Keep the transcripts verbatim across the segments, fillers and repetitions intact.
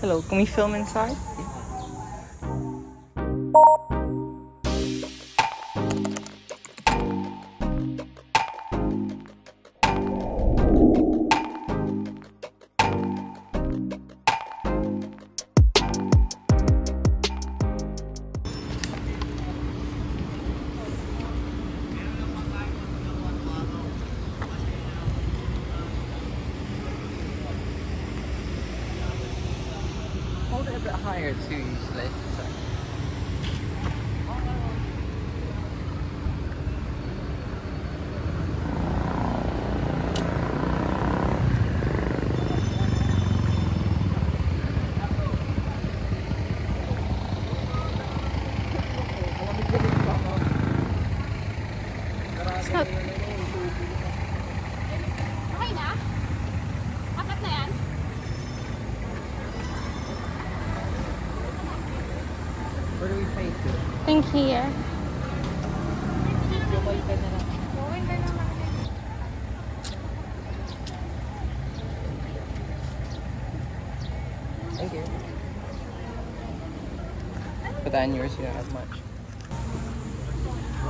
Hello, can we film inside? Hold it a bit higher too, usually. So. Where do we pay to? I think here. Thank you. Put that in yours, you don't have much.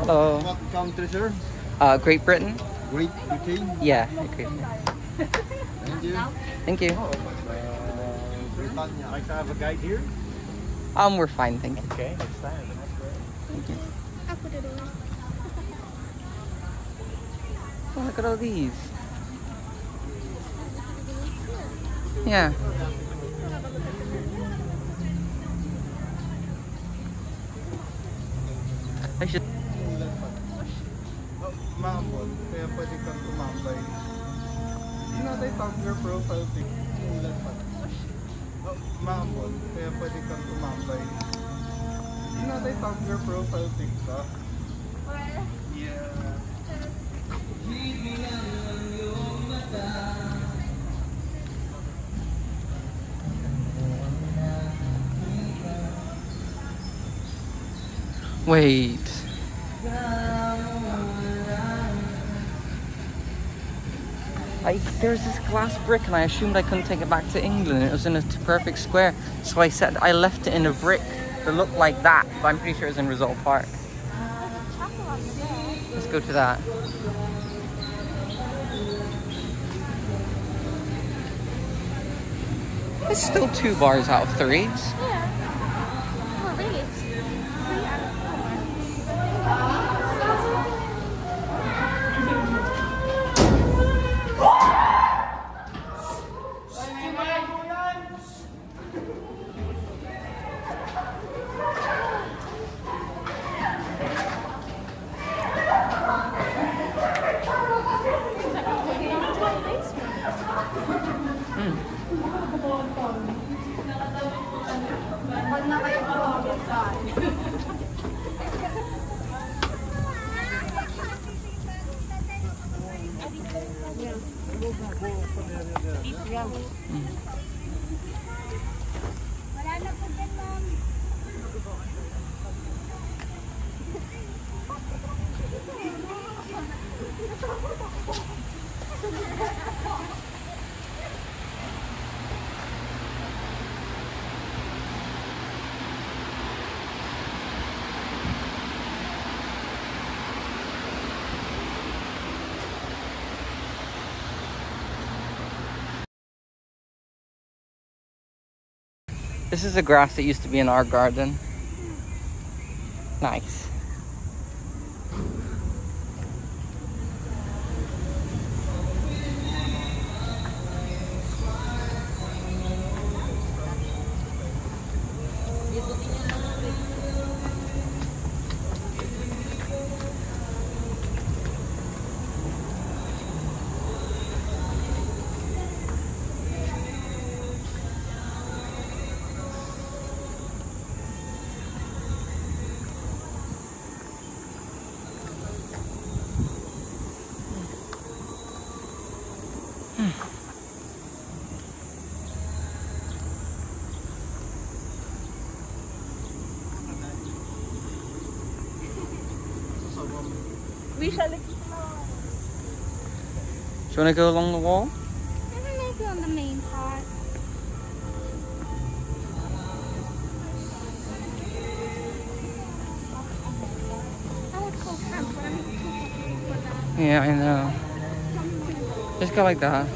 Hello. What country, sir? Uh, Great Britain. Great Britain? Yeah, Great Britain. Thank you. Thank you. Oh, uh, Britannia. Like to have a guide here? Um, we're fine, thank you. Okay, next time. Thank you. Oh, look at all these. Yeah. I should. Mambol, kaya pwede kang tumambay. Hindi na tayo Tumblr profile TikTok. Well, yeah. Hilingan lang yung mata. Wait. I, there was this glass brick and I assumed I couldn't take it back to England. It was in a perfect square, so I said I left it in a brick that looked like that, but I'm pretty sure it was in Rizal Park. Let's go to that. It's still two bars out of three. Yeah. Four reeds. This is the grass that used to be in our garden. Nice. We shall do you want to go along the wall? I'm going to go on the main part. Yeah, I know. Just go like that.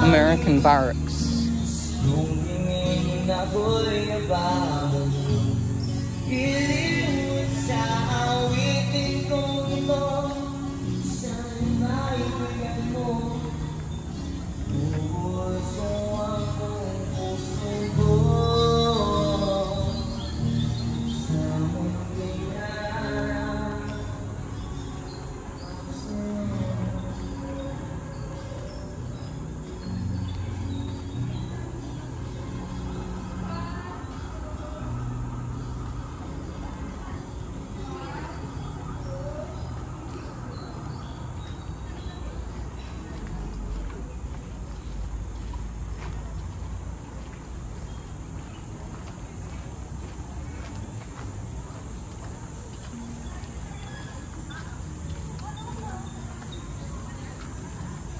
American Barracks.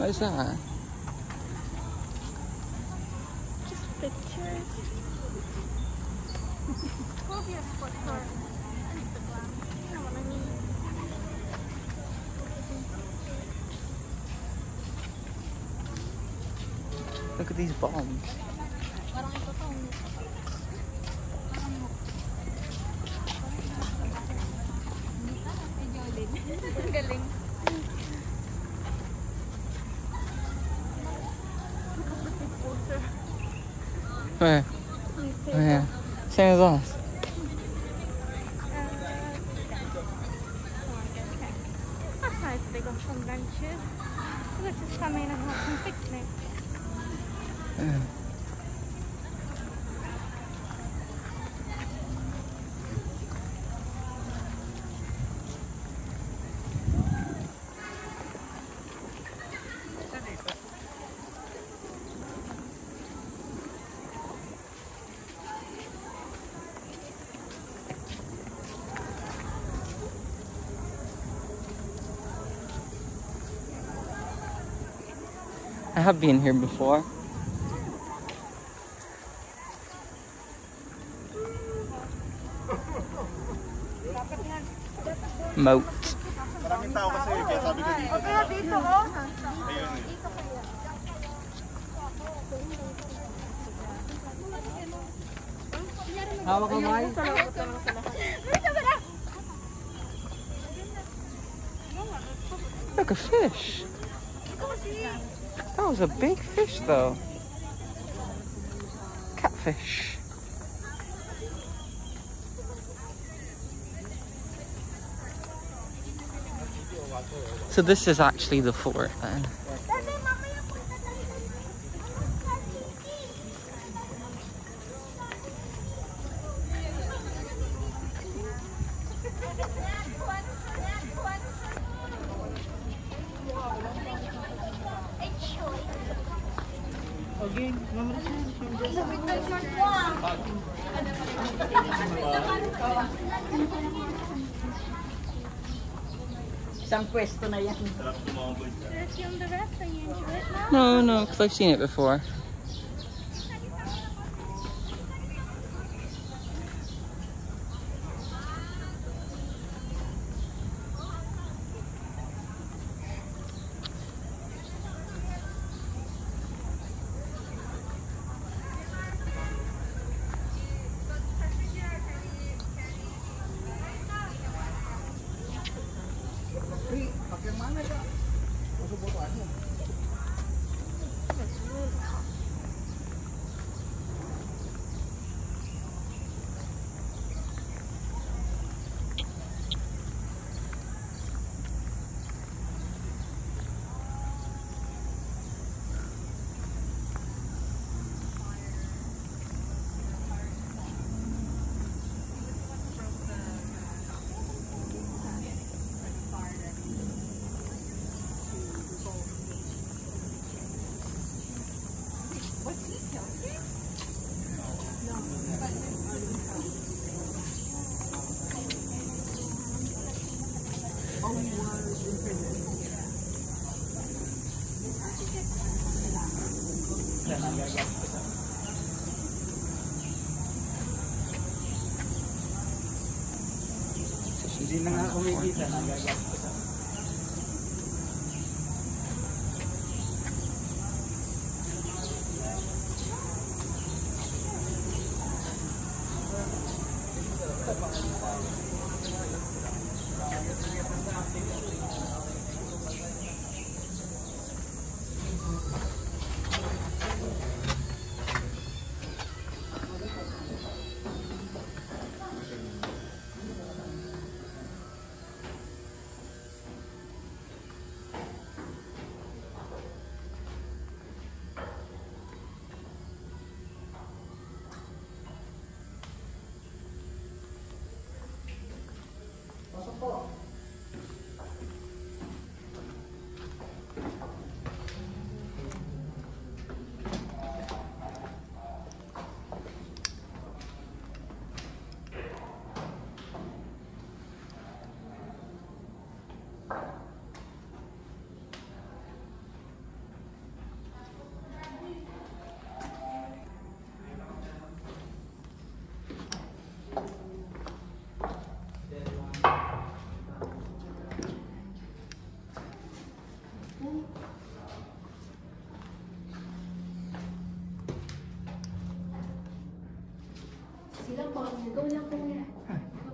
What is that? Just pictures. We'll be a spot for Instagram. You know what I mean? Look at these bombs. Where? Oh yeah. Same as us. That's nice, they got some benches. We'll just come in and have some picnic. Yeah. I have been here before. Moat. Look, a fish. That was a big fish though. Catfish. So this is actually the fort then. Isang pwesto na yan. No, no, because I've seen it before. Mama Hindi na nga kumikita, nagagawa.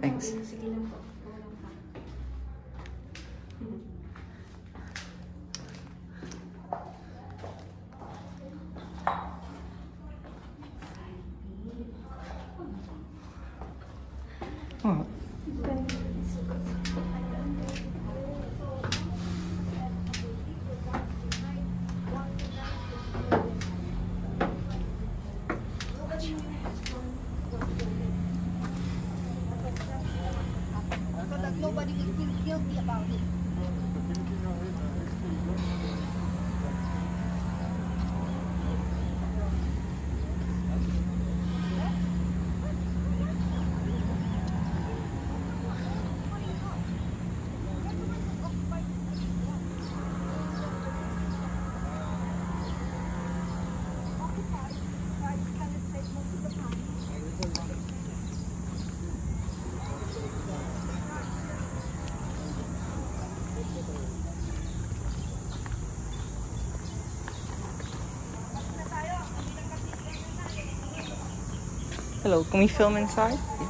Thanks. Oh. Hello, can we film inside?